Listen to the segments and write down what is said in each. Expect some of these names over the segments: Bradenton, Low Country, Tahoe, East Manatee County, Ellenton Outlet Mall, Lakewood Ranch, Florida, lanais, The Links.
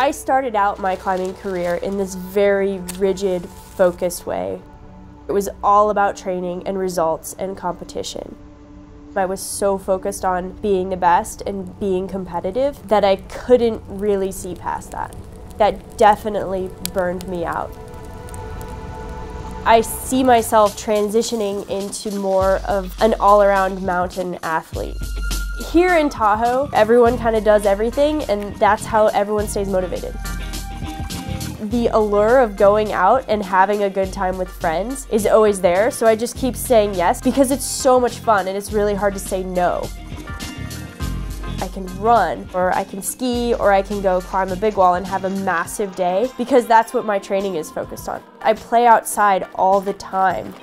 I started out my climbing career in this very rigid, focused way. It was all about training and results and competition. I was so focused on being the best and being competitive that I couldn't really see past that. That definitely burned me out. I see myself transitioning into more of an all-around mountain athlete. Here in Tahoe, everyone kind of does everything, and that's how everyone stays motivated. The allure of going out and having a good time with friends is always there, so I just keep saying yes because it's so much fun and it's really hard to say no. I can run, or I can ski, or I can go climb a big wall and have a massive day because that's what my training is focused on. I play outside all the time.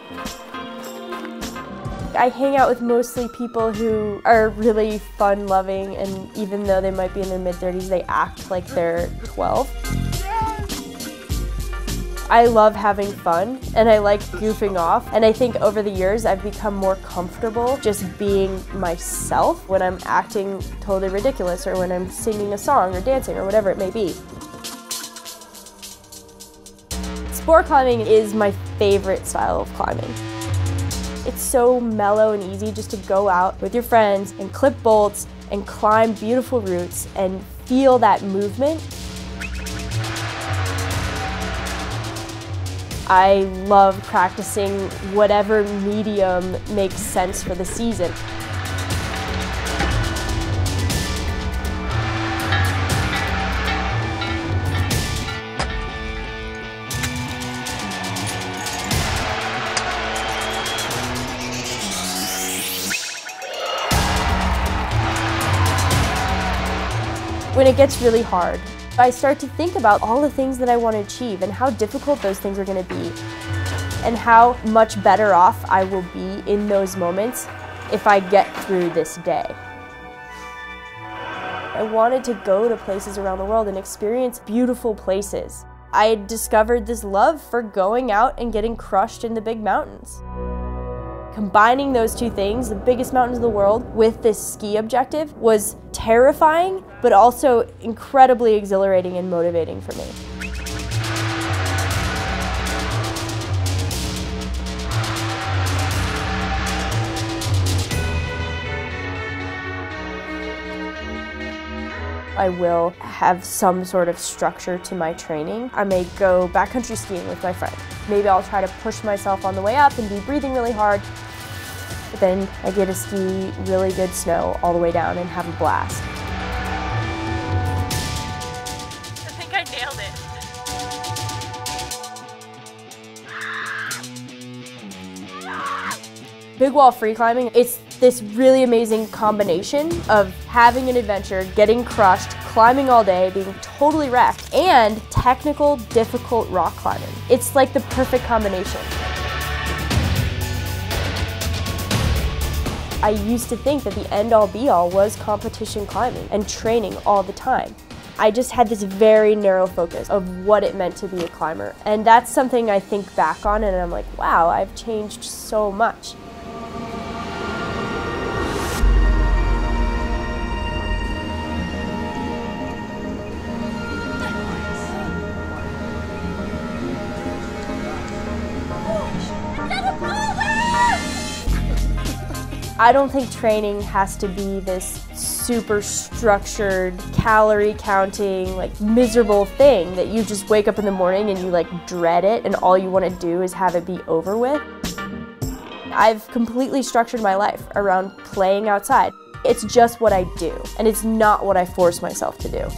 I hang out with mostly people who are really fun-loving, and even though they might be in their mid-30s, they act like they're 12. I love having fun, and I like goofing off, and I think over the years I've become more comfortable just being myself when I'm acting totally ridiculous or when I'm singing a song or dancing or whatever it may be. Sport climbing is my favorite style of climbing. It's so mellow and easy just to go out with your friends and clip bolts and climb beautiful routes and feel that movement. I love practicing whatever medium makes sense for the season. When it gets really hard, I start to think about all the things that I want to achieve and how difficult those things are going to be and how much better off I will be in those moments if I get through this day. I wanted to go to places around the world and experience beautiful places. I had discovered this love for going out and getting crushed in the big mountains. Combining those two things, the biggest mountains in the world, with this ski objective was terrifying, but also incredibly exhilarating and motivating for me. I will have some sort of structure to my training. I may go backcountry skiing with my friend. Maybe I'll try to push myself on the way up and be breathing really hard. But then I get to ski really good snow all the way down and have a blast. I think I nailed it. Big wall free climbing, it's this really amazing combination of having an adventure, getting crushed, climbing all day, being totally wrecked, and technical, difficult rock climbing. It's like the perfect combination. I used to think that the end-all be-all was competition climbing and training all the time. I just had this very narrow focus of what it meant to be a climber. And that's something I think back on and I'm like, wow, I've changed so much. I don't think training has to be this super structured, calorie counting, like miserable thing that you just wake up in the morning and you like dread it and all you want to do is have it be over with. I've completely structured my life around playing outside. It's just what I do, and it's not what I force myself to do.